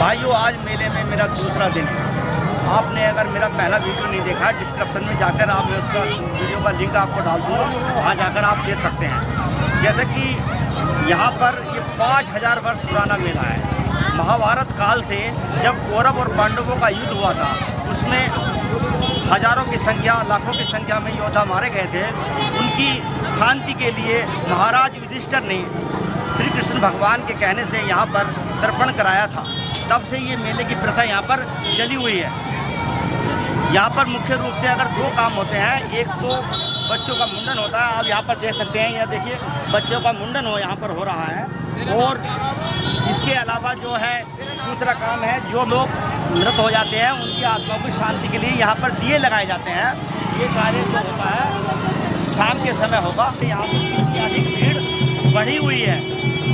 भाइयों, आज मेले में मेरा दूसरा दिन है। आपने अगर मेरा पहला वीडियो नहीं देखा है, डिस्क्रिप्शन में जाकर आप मैं उसका वीडियो का लिंक आपको डाल दूँगा, वहाँ जाकर आप देख सकते हैं। जैसे कि यहाँ पर ये 5000 वर्ष पुराना मेला है। महाभारत काल से जब कौरव और पांडवों का युद्ध हुआ था, उसमें हजारों की संख्या, लाखों की संख्या में योद्धा मारे गए थे। उनकी शांति के लिए महाराज युधिष्ठिर ने श्री कृष्ण भगवान के कहने से यहाँ पर तर्पण कराया था। तब से ये मेले की प्रथा यहाँ पर चली हुई है। यहाँ पर मुख्य रूप से अगर दो काम होते हैं, एक तो बच्चों का मुंडन होता है। आप यहाँ पर देख सकते हैं, यह देखिए बच्चों का मुंडन यहाँ पर हो रहा है। और इसके अलावा जो है दूसरा काम है, जो लोग मृत हो जाते हैं उनकी आत्मा को शांति के लिए यहाँ पर दिए लगाए जाते हैं। ये कार्य जो होता है शाम के समय होगा। यहाँ पर अधिक भीड़ बढ़ी हुई है,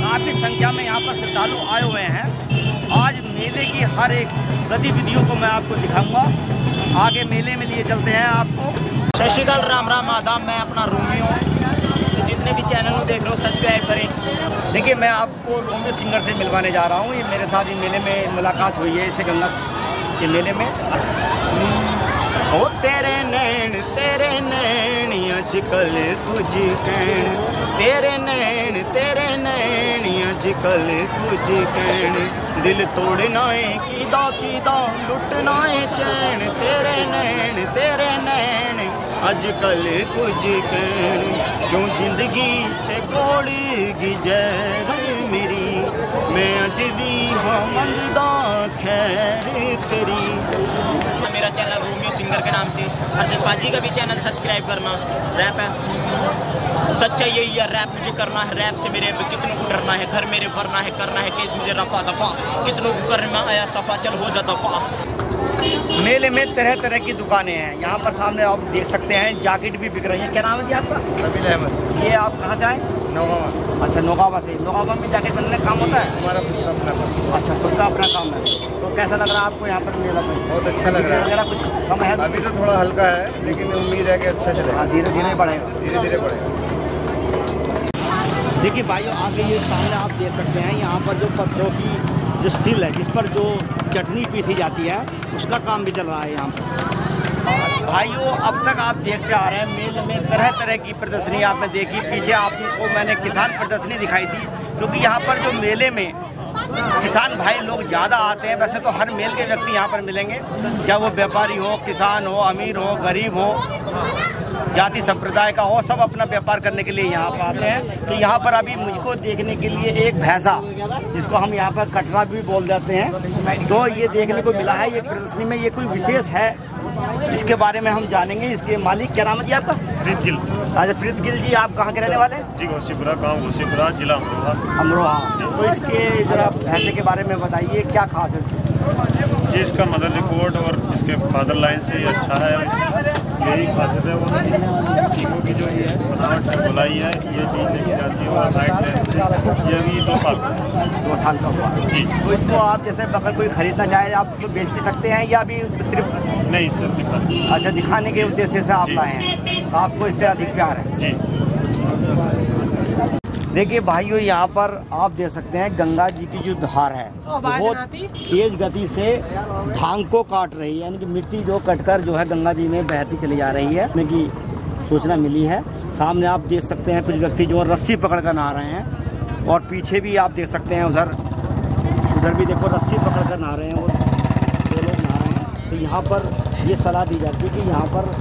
काफ़ी संख्या में यहाँ पर श्रद्धालु आए हुए हैं। आज मेले की हर एक गतिविधियों को मैं आपको दिखाऊंगा। आगे मेले में लिए चलते हैं आपको। सत श्री अकाल, राम राम, आदाब। मैं अपना रोमियो तो जितने भी चैनल को देख रहे हो सब्सक्राइब करें। देखिए, मैं आपको रोमियो सिंगर से मिलवाने जा रहा हूँ। ये मेरे साथ ही मेले में मुलाकात हुई है, इसे गंगा के मेले में। ओ तेरे नैन आजकल कुछ कहन, तेरे नैन आजकल कुछ कहन, दिल तोड़ना है कीदा कीदा लुटना है चैन, तेरे नैन आजकल कुछ कहन, क्यों जिंदगी छे कोड़ी गिजर मेरी, मैं अज भी हाँ मंगदा खैर तेरी। मेरा चैनल रोमियो सिंगर के नाम से, अर्जन पाजी का भी चैनल सब्सक्राइब करना। रैप है, सच्चा यही है, रैप मुझे करना है। रैप से मेरे कितनों को डरना है, घर मेरे भरना है, करना है केस मुझे रफा दफा, कितनों को करना आया सफा, चल हो जा दफा। मेले में तरह तरह की दुकानें हैं। यहाँ पर सामने आप देख सकते हैं जैकेट भी बिक रही है। क्या नाम है जी आपका? सबील अहमद। ये आप कहाँ से आए? नौगांव। अच्छा, नौगांव से। नौगांव में जैकेट बनने का काम होता है? हमारा खुद अपना काम। अच्छा, खुद का अपना काम है। तो कैसा लग रहा है आपको यहाँ पर मेला? बहुत अच्छा लग रहा है। कुछ कम है अभी तो थोड़ा हल्का है, लेकिन उम्मीद है कि अच्छा चलेगा। धीरे धीरे बढ़ेगा, धीरे धीरे बढ़ेगा। देखिए भाइयों, आगे ये सामने आप देख सकते हैं, यहाँ पर जो पत्थरों की जो सिल है, जिस पर जो चटनी पीसी जाती है, उसका काम भी चल रहा है यहाँ पर। भाइयों, अब तक आप देखते आ रहे हैं मेले में तरह तरह की प्रदर्शनी आपने देखी। पीछे आपको मैंने किसान प्रदर्शनी दिखाई थी, क्योंकि यहाँ पर जो मेले में किसान भाई लोग ज़्यादा आते हैं। वैसे तो हर मेल के व्यक्ति यहाँ पर मिलेंगे, चाहे वो व्यापारी हो, किसान हो, अमीर हो, गरीब हो, जाति संप्रदाय का हो, सब अपना व्यापार करने के लिए यहाँ पर आते हैं। तो यहाँ पर अभी मुझको देखने के लिए एक भैंसा, जिसको हम यहाँ पर कटरा भी बोल जाते हैं, तो ये देखने को मिला है। ये प्रदर्शनी में ये कोई विशेष है, इसके बारे में हम जानेंगे। इसके मालिक, क्या नाम है जी आपका? प्रीत गिल। अच्छा, प्रीत गिल जी, आप कहाँ के रहने वाले हैं? जी घोसीपुरा, गाँव घोसीपुरा, जिला अमरोहा। अमरोहा। तो इसके जरा भैंसे के बारे में बताइए, क्या खास है जी? इसका मदर रिपोर्ट और इसके फादर लाइन से अच्छा है, यही खासियत है। वो टीकों की जो ये बनावट है, बुलाई है, ये चीज देखी जाती है। और हाइट है, ये भी 2 साल का, 2 साल का हुआ जी। तो इसको आप जैसे अगर कोई खरीदना चाहे, आप इसको बेच भी सकते हैं, या भी सिर्फ नहीं सिर्फ दिखाते? अच्छा, दिखाने के उद्देश्य से आप लाए हैं, आपको इससे अधिक प्यार है जी। देखिए भाइयों, यहाँ पर आप देख सकते हैं गंगा जी की जो धार है बहुत तेज गति से ढांग को काट रही है, यानी कि मिट्टी जो कटकर जो है गंगा जी में बहती चली जा रही है, की सूचना मिली है। सामने आप देख सकते हैं कुछ व्यक्ति जो रस्सी पकड़ कर नहा रहे हैं, और पीछे भी आप देख सकते हैं, उधर भी देखो रस्सी पकड़ कर नहा रहे हैं, और दो लोग नहा रहे हैं। तो यहाँ पर ये सलाह दी जाती है कि यहाँ पर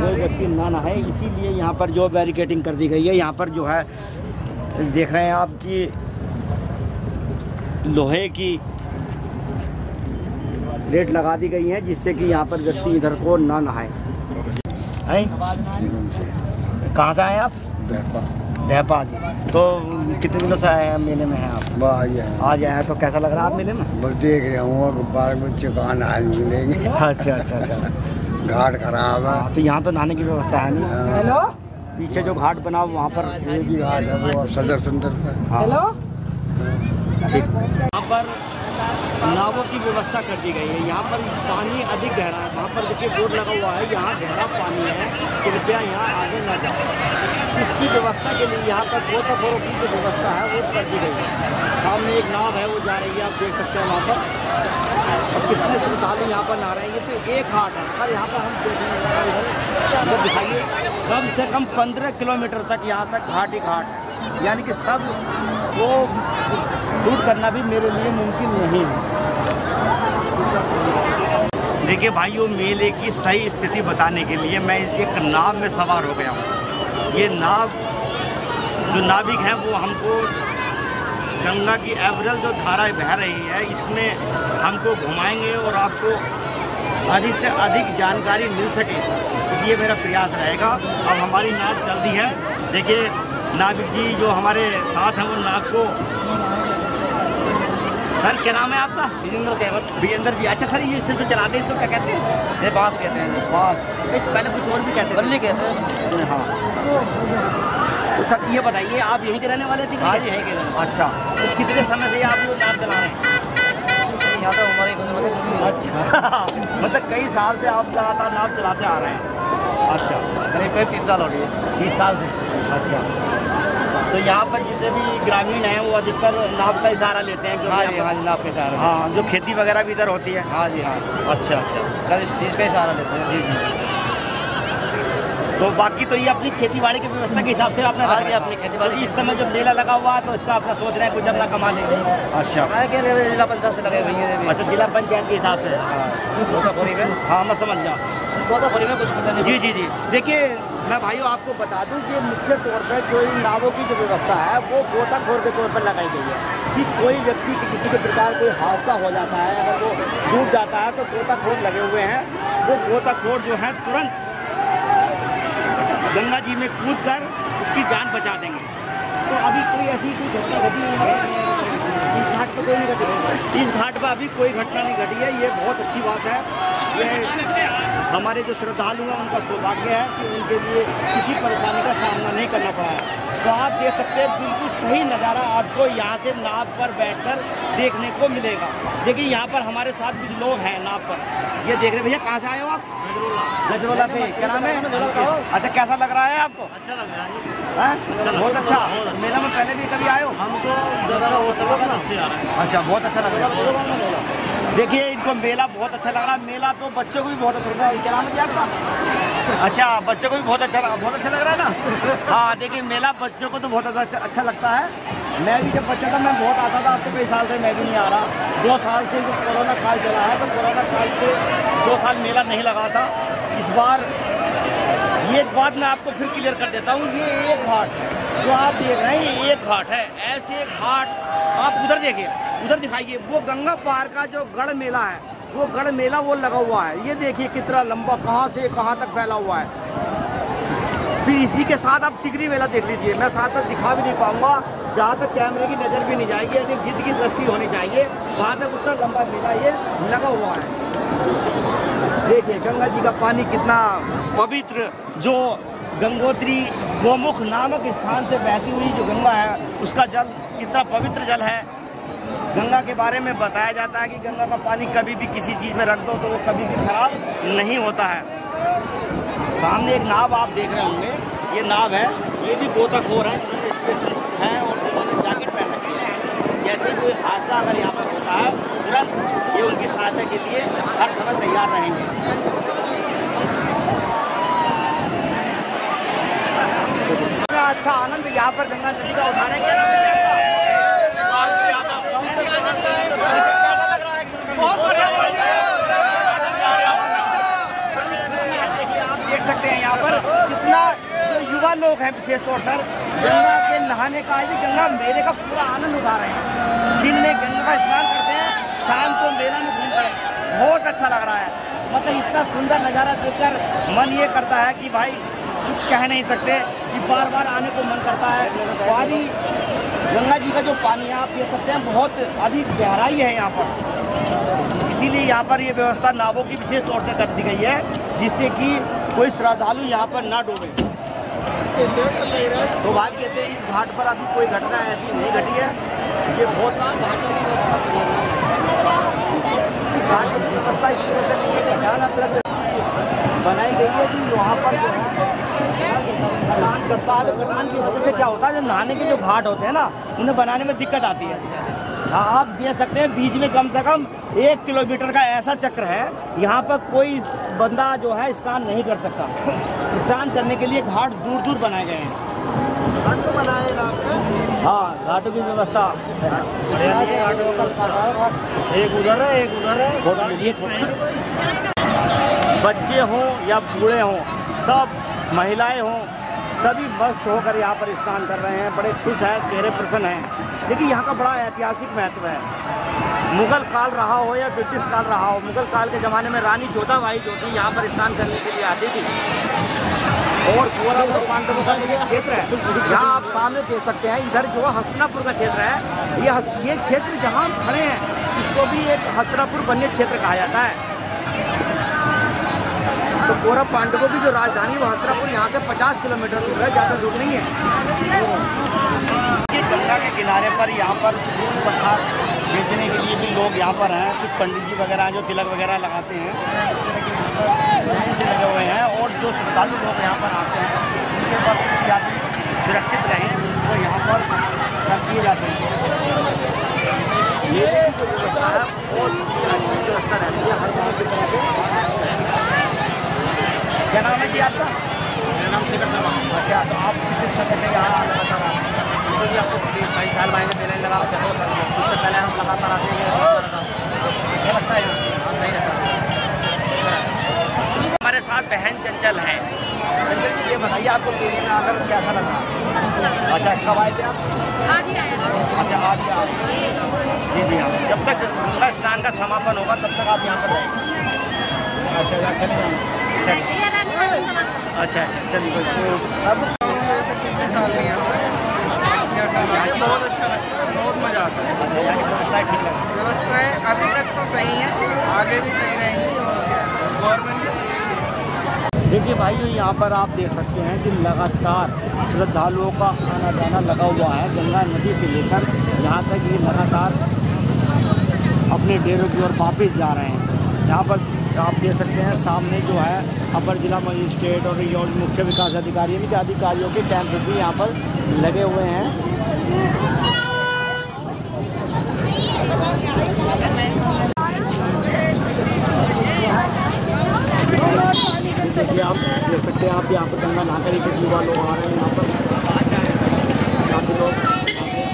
कोई व्यक्ति ना नहाए, इसीलिए यहाँ पर जो बैरिकेडिंग कर दी गई है। यहाँ पर जो है देख रहे हैं आपकी लोहे की रेट लगा दी गई है, जिससे कि यहाँ पर व्यक्ति इधर को ना नहाए। कहाँ से आए आप? देहपा जी। तो कितने दिनों से आए हैं मेले में? हैं आप? आज आए हैं। तो कैसा लग रहा है आप मेले में? बस देख रहे हूँ, बार में चुकान आज मिलेंगे। अच्छा अच्छा अच्छा, घाट खराब है तो यहाँ तो नहाने की व्यवस्था है नहीं। हेलो, पीछे जो घाट बना वहाँ पर घाट है वो सदर सुंदर। हेलो, ठीक। यहाँ पर नावों की व्यवस्था कर दी गई है। यहाँ पर पानी अधिक गहरा है, वहाँ पर देखिए बोर्ड लगा हुआ है, यहाँ गहरा पानी है, कृपया यहाँ आगे न जाओ। इसकी व्यवस्था के लिए यहाँ पर गोताखोरों की जो व्यवस्था है वो कर दी गई है। सामने एक नाव है वो जा रही है, आप देख सकते हैं वहाँ पर। अब कितने श्रद्धालु यहाँ पर नहा रहे हैं। ये तो एक घाट है पर यहाँ पर हम देखने को दिखाइए, कम से कम 15 किलोमीटर तक यहाँ तक घाट ही घाट, यानी कि सब वो शूट करना भी मेरे लिए मुमकिन नहीं है। देखिए भाइयों, मेले की सही स्थिति बताने के लिए मैं एक नाव में सवार हो गया हूँ। ये नाव जो नाविक हैं वो हमको गंगा की एवरल जो धाराएं बह रही है इसमें हमको घुमाएंगे और आपको अधिक से अधिक जानकारी मिल सके, ये मेरा प्रयास रहेगा। अब हमारी नाव चलती है, देखिए नाविक जी जो हमारे साथ हैं वो नाव को, सर क्या नाम है आपका? विजेंद्र जी। अच्छा सर, ये सिर्फ चलाते हैं, इसको क्या कहते हैं? ये बांस कहते हैं। बांस, पहले कुछ और भी कहते हैं, बल्ली कहते हैं। हाँ तो सर ये बताइए, आप यहीं के रहने वाले थे? हाँ यहीं के। अच्छा, तो कितने समय से आप लोग नाव चला रहे हैं? यहाँ तो हमारे गुजर। अच्छा मतलब कई साल से आप लगातार नाव चलाते आ रहे हैं? अच्छा, करीब करीब 30 साल हो गए। 30 साल से? अच्छा, तो यहाँ पर जितने भी ग्रामीण हैं वो अधिकतर नाव का इशारा लेते हैं। हाँ जी हाँ जी, नाव का इशारा। हाँ, जो खेती वगैरह भी इधर होती है। हाँ जी हाँ। अच्छा अच्छा सर, इस चीज़ का इशारा लेते हैं। जी जी। तो बाकी तो ये अपनी खेती बाड़ी की व्यवस्था के हिसाब से आपने रखा है? अपनी खेती बाड़ी। इस समय जब मेला लगा हुआ है तो इसका अपना सोच रहे हैं कुछ अपना कमा लेंगे। अच्छा, जिला पंचायत से लगे हुए हैं। अच्छा, जिला पंचायत के हिसाब से। गोताखोरी में? हाँ मैं समझ गया, गोताखोरी में कुछ पता नहीं। जी जी जी। देखिए मैं भाइयों आपको बता दूं कि मुख्य तौर पर जो इन नावों की जो व्यवस्था है वो गोताखोर के तौर पर लगाई गई है कि कोई व्यक्ति किसी के प्रकार कोई हादसा हो जाता है, अगर वो डूब जाता है तो गोताखोर लगे हुए हैं, वो गोताखोर जो है तुरंत गंगा जी में कूद कर उसकी जान बचा देंगे। तो अभी कोई ऐसी कोई घटना घटी नहीं है इस घाट पर, कोई नहीं घटी, इस घाट पर अभी कोई घटना नहीं घटी है। ये बहुत अच्छी बात है, ये हमारे जो श्रद्धालु हैं उनका सौभाग्य है कि उनके लिए किसी परेशानी का सामना नहीं करना पड़ा है। तो आप देख सकते हैं बिल्कुल सही नज़ारा आपको यहाँ से नाव पर बैठकर देखने को मिलेगा। देखिए यहाँ पर हमारे साथ कुछ लोग हैं नाव पर, ये देख रहे। भैया कहाँ से आए हो आप? गजरोला से। क्या नाम है? अच्छा, कैसा लग रहा है आपको? अच्छा लग रहा है, बहुत अच्छा। मेला में पहले भी कभी आए हो? हमको अच्छा, बहुत अच्छा लग रहा है। देखिए इनको मेला बहुत अच्छा लग रहा है, मेला तो बच्चों को भी बहुत अच्छा लग रहा है। क्या नाम है आपका? अच्छा, बच्चों को भी बहुत अच्छा लग रहा है ना? हाँ देखिए, मेला बच्चों को तो बहुत अच्छा लगता है। मैं भी जब बच्चा था मैं बहुत आता था, अब तो कई साल से मैं भी नहीं आ रहा। 2 साल से जो कोरोना काल चला है, तो कोरोना काल से 2 साल मेला नहीं लगा था। इस बार ये बात मैं आपको फिर क्लियर कर देता हूँ, ये एक घाट जो आप देख रहे हैं ये एक घाट है। ऐसे घाट आप उधर देखिए, उधर दिखाइए, वो गंगा पार का जो गढ़ मेला है, वो गढ़ मेला वो लगा हुआ है। ये देखिए कितना लंबा, कहाँ से कहाँ तक फैला हुआ है। फिर इसी के साथ आप टिकरी मेला देख लीजिए, मैं साथ तक दिखा भी नहीं पाऊंगा, जहाँ तक कैमरे की नज़र भी नहीं जाएगी, यानी गिद्ध की दृष्टि होनी चाहिए वहाँ तक, उतना लंबा मेला ये लगा हुआ है। देखिए गंगा जी का पानी कितना पवित्र, जो गंगोत्री गोमुख नामक स्थान से बहती हुई जो गंगा है उसका जल कितना पवित्र जल है। गंगा के बारे में बताया जाता है कि गंगा का पानी कभी भी किसी चीज़ में रख दो तो वो कभी भी खराब नहीं होता है। सामने एक नाव आप देख रहे होंगे, ये नाव है, ये भी गोताखोर है, स्पेशलिस्ट है और उन्होंने जैकेट पहन रखी है। जैसे कोई हादसा अगर यहाँ पर होता है तुरंत ये उनकी सहायता के लिए हर समय तैयार रहेंगे। बड़ा अच्छा आनंद यहाँ पर गंगा नदी का उठा रहे हैं। देख सकते हैं यहाँ पर कितना युवा लोग हैं, विशेष तौर पर गंगा के नहाने का, ये गंगा मेले का पूरा आनंद उठा रहे हैं। दिन में गंगा का स्नान करते हैं, शाम को मेला में घूमते हैं। बहुत अच्छा लग रहा है, मतलब इतना सुंदर नज़ारा देखकर मन ये करता है कि भाई कुछ कह नहीं सकते, कि बार बार आने को मन करता है। पानी गंगा जी का जो पानी है आप देख सकते हैं बहुत अधिक गहराई है यहाँ पर, इसीलिए यहाँ पर ये व्यवस्था नावों की विशेष तौर से कर दी गई है, जिससे कि कोई श्रद्धालु यहाँ पर ना डूबे। सौभाग्य से इस घाट पर अभी कोई घटना ऐसी नहीं घटी है। ये बहुत घाट की व्यवस्था इस तरह से बनाई गई है कि वहाँ पर करता है तो कटान की वजह से क्या होता है, जो नहाने के जो घाट होते हैं ना, उन्हें बनाने में दिक्कत आती है। आप देख सकते हैं बीच में कम से कम 1 किलोमीटर का ऐसा चक्र है, यहाँ पर कोई बंदा जो है स्नान नहीं कर सकता। स्नान करने के लिए घाट दूर दूर बनाए गए हैं, घाट को बनाए हैं। हाँ, घाटों की व्यवस्था एक उधर है। बच्चे हों या बूढ़े हों, सब महिलाएं हों, सभी मस्त होकर यहाँ पर स्नान कर रहे हैं। बड़े खुश हैं, चेहरे प्रसन्न हैं। लेकिन यहाँ का बड़ा ऐतिहासिक महत्व है। मुगल काल रहा हो या ब्रिटिश काल रहा हो, मुगल काल के ज़माने में रानी जोता भाई जो थी यहाँ पर स्नान करने के लिए आती थी। और कौरव और पांडवों का ये क्षेत्र है, यहाँ आप सामने देख सकते हैं। इधर जो हस्तिनापुर का क्षेत्र है, ये क्षेत्र जहाँ हम खड़े हैं इसको भी एक हस्तिनापुर वन्य क्षेत्र कहा जाता है। तो कौरव पांडवों की जो राजधानी वो हस्तिनापुर यहाँ से 50 किलोमीटर दूर है, ज़्यादा दूर नहीं है। ये गंगा के किनारे पर यहाँ पर फूल पत्थर बेचने के लिए भी लोग यहाँ पर हैं। कुछ पंडित जी वगैरह हैं जो तिलक वगैरह लगाते हैं, लगे हुए हैं। और जो श्रद्धालु लोग यहाँ पर आते हैं उनके पास जाति सुरक्षित रहें और यहाँ पर किए जाते हैं। ये जो व्यवस्था है बहुत अच्छी व्यवस्था रहती है हर जगह। क्या नाम है जी आपका? मेरा नाम श्री कृष्ण। अच्छा, तो आप किस से पहले यहाँ लगातार आते? आपको 5 साल महीने देने लगा, उससे पहले हम लगातार आते हैं। क्या लगता है? हाँ, सही लगता है। हमारे साथ बहन चंचल है। चंचल जी, ये बताइए आपको मेरे में आकर कैसा लगा? अच्छा, कब आए थे आप? आज ही आए। अच्छा, आज ही आए। जी जी, आप जब तक गंगा स्नान का समापन होगा तब तक आप यहाँ पर रहेंगे? अच्छा, चलिए। अच्छा, चलिए। अब जैसे पिछले साल नहीं आता है, बहुत अच्छा लगता है, बहुत मज़ा आता है। व्यवस्था ठीक है? व्यवस्थाएँ अभी तक तो सही हैं, आगे भी सही रहेंगी। और गवर्नमेंट से देखिए भाई, यहाँ पर आप देख सकते हैं कि लगातार श्रद्धालुओं का आना जाना लगा हुआ है। गंगा नदी से लेकर यहाँ तक ये लगातार अपने डेरों की ओर वापस जा रहे हैं। यहाँ पर आप देख सकते हैं सामने जो है अपर जिला मजिस्ट्रेट और मुख्य विकास अधिकारी यानी कि अधिकारियों के कैंप भी यहाँ पर लगे हुए हैं। आप देख सकते हैं, आप यहाँ पर गंगा नहाकर ही कुछ युवा लोग आ रहे हैं। यहाँ पर काफ़ी लोग,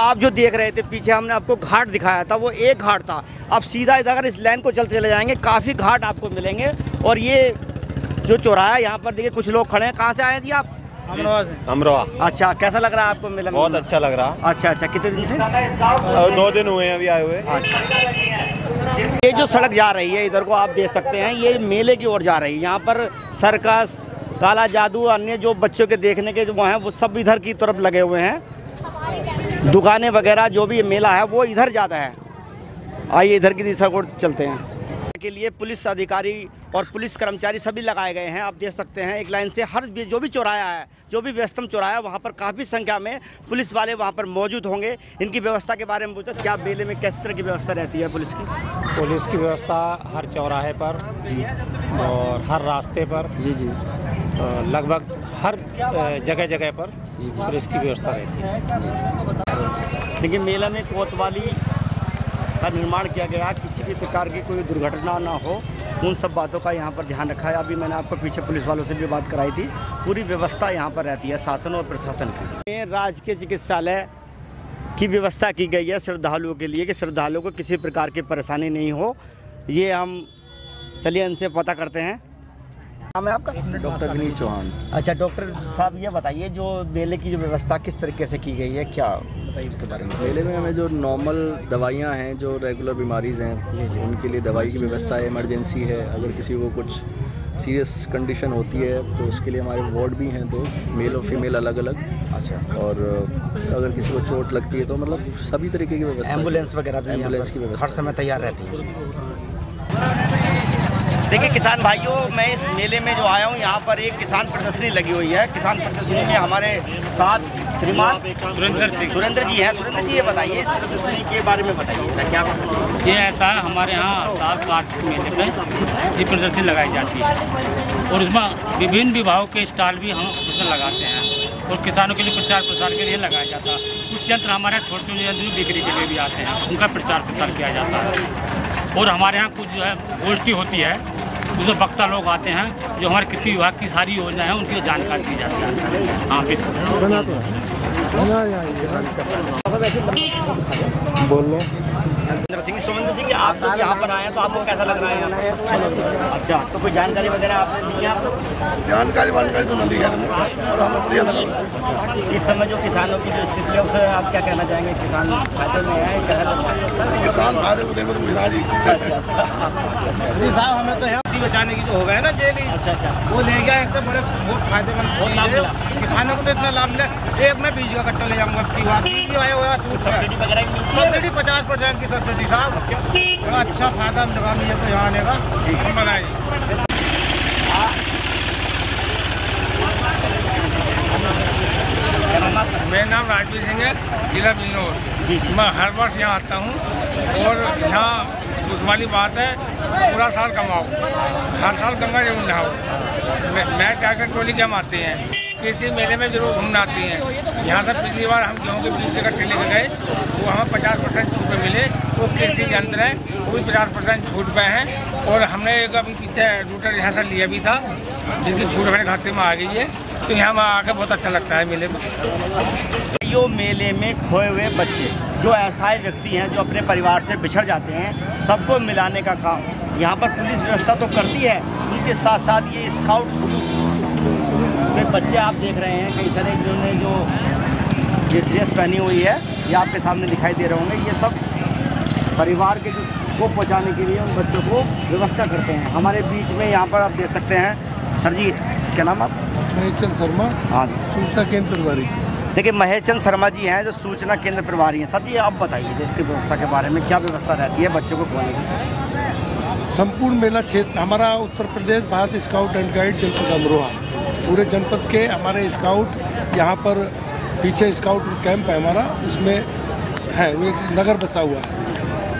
आप जो देख रहे थे पीछे हमने आपको घाट दिखाया था, वो एक घाट था। आप सीधा इधर अगर इस लाइन को चलते चले जाएंगे काफ़ी घाट आपको मिलेंगे। और ये जो चौराहा यहाँ पर देखिए, कुछ लोग खड़े हैं। कहाँ से आए थे आप? अमरोहा से। अमरोहा, अच्छा। कैसा लग रहा है आपको मिलना? बहुत अच्छा लग रहा। अच्छा, कितने दिन से? 2 दिन हुए हैं अभी आए हुए। अच्छा, ये जो सड़क जा रही है इधर को आप देख सकते हैं, ये मेले की ओर जा रही है। यहाँ पर सर्कस, काला जादू, अन्य जो बच्चों के देखने के जो हैं वो सब इधर की तरफ लगे हुए हैं। दुकानें वगैरह जो भी मेला है वो इधर ज़्यादा है। आइए इधर की दिशा को चलते हैं। के लिए पुलिस अधिकारी और पुलिस कर्मचारी सभी लगाए गए हैं। आप देख सकते हैं एक लाइन से हर जो भी चौराहा है, जो भी व्यस्तम चौराहा है, वहाँ पर काफ़ी संख्या में पुलिस वाले वहाँ पर मौजूद होंगे। इनकी व्यवस्था के बारे में पूछा, क्या मेले में किस तरह की व्यवस्था रहती है पुलिस की? पुलिस की व्यवस्था हर चौराहे पर जी और हर रास्ते पर जी लगभग हर जगह पर पुलिस की व्यवस्था रहती है। लेकिन मेला में कोतवाली का निर्माण किया गया, किसी भी प्रकार की कोई दुर्घटना ना हो, उन सब बातों का यहाँ पर ध्यान रखा है। अभी मैंने आपको पीछे पुलिस वालों से भी बात कराई थी। पूरी व्यवस्था यहाँ पर रहती है शासन और प्रशासन की। राजकीय चिकित्सालय की व्यवस्था की गई है श्रद्धालुओं के लिए कि श्रद्धालुओं को किसी प्रकार की परेशानी नहीं हो। ये हम चलिए इनसे पता करते हैं। नाम है आपका? डॉक्टर चौहान। अच्छा डॉक्टर साहब, ये बताइए जो मेले की जो व्यवस्था किस तरीके से की गई है, क्या बताइए इसके बारे में? मेले में हमें जो नॉर्मल दवाइयाँ हैं, जो रेगुलर बीमारीज़ हैं, उनके लिए दवाई की व्यवस्था है। इमरजेंसी है, अगर किसी को कुछ सीरियस कंडीशन होती है तो उसके लिए हमारे वार्ड भी हैं, तो मेल और फीमेल अलग अलग। अच्छा। और अगर किसी को चोट लगती है तो मतलब सभी तरीके की व्यवस्था, एम्बुलेंस वगैरह, एम्बुलेंस की व्यवस्था हर समय तैयार रहती है। देखिए किसान भाइयों, मैं इस मेले में जो आया हूँ, यहाँ पर एक किसान प्रदर्शनी लगी हुई है। किसान प्रदर्शनी में हमारे साथ श्रीमान सुरेंद्र जी हैं। सुरेंद्र जी ये बताइए, इस प्रदर्शनी के बारे में बताइए क्या प्रदर्शनी? ये ऐसा हमारे यहाँ 7 मार्च मेले में ये प्रदर्शनी लगाई जाती है और उसमें विभिन्न विभागों के स्टॉल भी हम उसमें लगाते हैं और किसानों के लिए प्रचार प्रसार के लिए लगाया जाता है। कुछ यंत्र हमारे यहाँ छोटे छोटे यंत्र बिक्री के लिए भी आते हैं, उनका प्रचार प्रसार किया जाता है। और हमारे यहाँ कुछ जो है गोष्ठी होती है, उसमें वक्ता लोग आते हैं जो हमारे कृषि विभाग की सारी योजनाएं हैं उनकी जानकारी दी जाती है। हाँ बोलो इंद्र सिंह। सुरेंद्र जी आप तो यहाँ पर आए तो आपको कैसा लग रहा है? अच्छा लग रहा है। अच्छा, तो कोई जानकारी वगैरह आपने दी है? आपको जानकारी वाली तो नहीं है। इस समय जो किसानों की जो स्थिति है उसे आप क्या कहना चाहेंगे? किसान फायदे में है, कैसा? किसान फायदे जी साहब, हमें तो यहाँ बचाने की जो हो गया ना जेल, वो ले गया, इससे बड़े बहुत फायदेमंद किसानों को तो इतना लाभ मिला। एक मैं बीज का कट्टा ले जाऊँगा आपकी बात भी आया हुआ। सब्सिडी वगैरह की सब्सिडी 50% की सब्सिडी साहब, बड़ा अच्छा फायदा लगा मुझे तो यहाँ आने का। बनाइए मेरा नाम राज सिंह है, जिला बिजनौर। मैं हर वर्ष यहाँ आता हूँ और यहाँ उस वाली बात है पूरा साल कमाओ, हर साल गंगा जरूर नहाओ। मैं टाइगर टोली के हम आते हैं, कृषि मेले में जरूर घूमना आते हैं। यहाँ से पिछली बार हम गेहूँ के बीज का ठेले में गए, वो हमें 50% छूट पे मिले। वो कृषि के अंदर है, वो भी 50% छूट पे हैं। और हमने एक रूटर यहाँ से लिया भी था जिनकी छूट हमारे खाते में आ गई है, तो यहाँ आकर बहुत अच्छा लगता है मेले में। यो मेले में खोए हुए बच्चे जो असहाय व्यक्ति हैं जो अपने परिवार से बिछड़ जाते हैं, सबको मिलाने का काम यहाँ पर पुलिस व्यवस्था तो करती है, उनके साथ साथ ये स्काउट के बच्चे आप देख रहे हैं कई सारे जिन्होंने जो ये ड्रेस पहनी हुई है ये आपके सामने दिखाई दे रहे होंगे, ये सब परिवार के को पहुँचाने के लिए उन बच्चों को व्यवस्था करते हैं। हमारे बीच में यहाँ पर आप देख सकते हैं। सर जी क्या नाम आप? महेश चंद शर्मा। हाँ, सूचना केंद्र प्रभारी। देखिए महेश चंद शर्मा जी हैं जो सूचना केंद्र प्रभारी हैं। सर जी आप बताइए इसकी व्यवस्था के बारे में, क्या व्यवस्था रहती है बच्चों को खोने की? संपूर्ण मेला क्षेत्र हमारा Uttar Pradesh Bharat scout and guide जनपद अमरोहा, पूरे जनपद के हमारे स्काउट यहाँ पर पीछे स्काउट कैंप है हमारा, उसमें है वो एक नगर बसा हुआ है,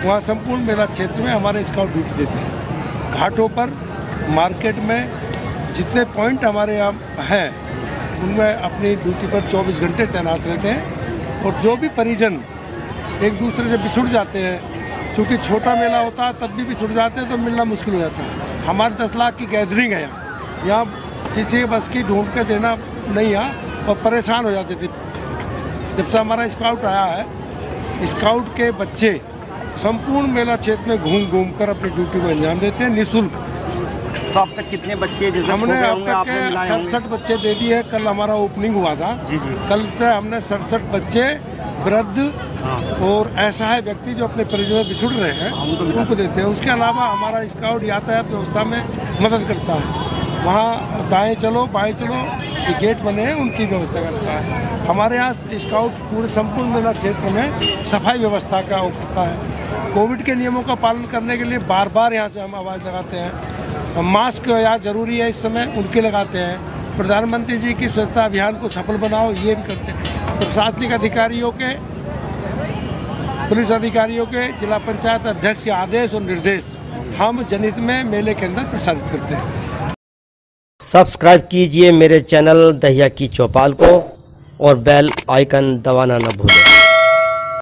वहाँ संपूर्ण मेला क्षेत्र में हमारे स्काउट ड्यूटी देते हैं। घाटों पर, मार्केट में, जितने पॉइंट हमारे यहाँ हैं उनमें अपनी ड्यूटी पर 24 घंटे तैनात रहते हैं। और जो भी परिजन एक दूसरे से बिछुड़ जाते हैं, क्योंकि छोटा मेला होता है तब भी बिछुड़ जाते हैं तो मिलना मुश्किल हो जाता है। हमारे 10 लाख की गैदरिंग है यहाँ, यहाँ किसी बस की ढूंढ के देना नहीं है और परेशान हो जाते थे। जब से हमारा स्काउट आया है, स्काउट के बच्चे संपूर्ण मेला क्षेत्र में घूम घूम कर अपनी ड्यूटी को अंजाम देते हैं निःशुल्क। तो अब तक कितने बच्चे हमने अब तक 67 बच्चे दे दिए हैं। कल हमारा ओपनिंग हुआ था। जी। कल से हमने 67 बच्चे वृद्ध और असहाय व्यक्ति जो अपने परिजनों में बिछुड़ रहे हैं उनको देते हैं। उसके अलावा हमारा स्काउट यातायात व्यवस्था में मदद करता है, वहाँ दाएँ चलो बाएँ चलो गेट बने हैं उनकी व्यवस्था करता है। हमारे यहाँ स्काउट पूरे संपूर्ण मेला क्षेत्र में सफाई व्यवस्था का होता है। कोविड के नियमों का पालन करने के लिए बार बार यहाँ से हम आवाज़ लगाते हैं। मास्क यहाँ ज़रूरी है इस समय, उनके लगाते हैं। प्रधानमंत्री जी की स्वच्छता अभियान को सफल बनाओ ये भी करते हैं। प्रशासनिक अधिकारियों के, पुलिस अधिकारियों के, जिला पंचायत अध्यक्ष के आदेश और निर्देश हम जनहित में मेले के अंदर प्रसारित करते हैं। सब्सक्राइब कीजिए मेरे चैनल दहिया की चौपाल को और बेल आइकन दबाना न भूलें।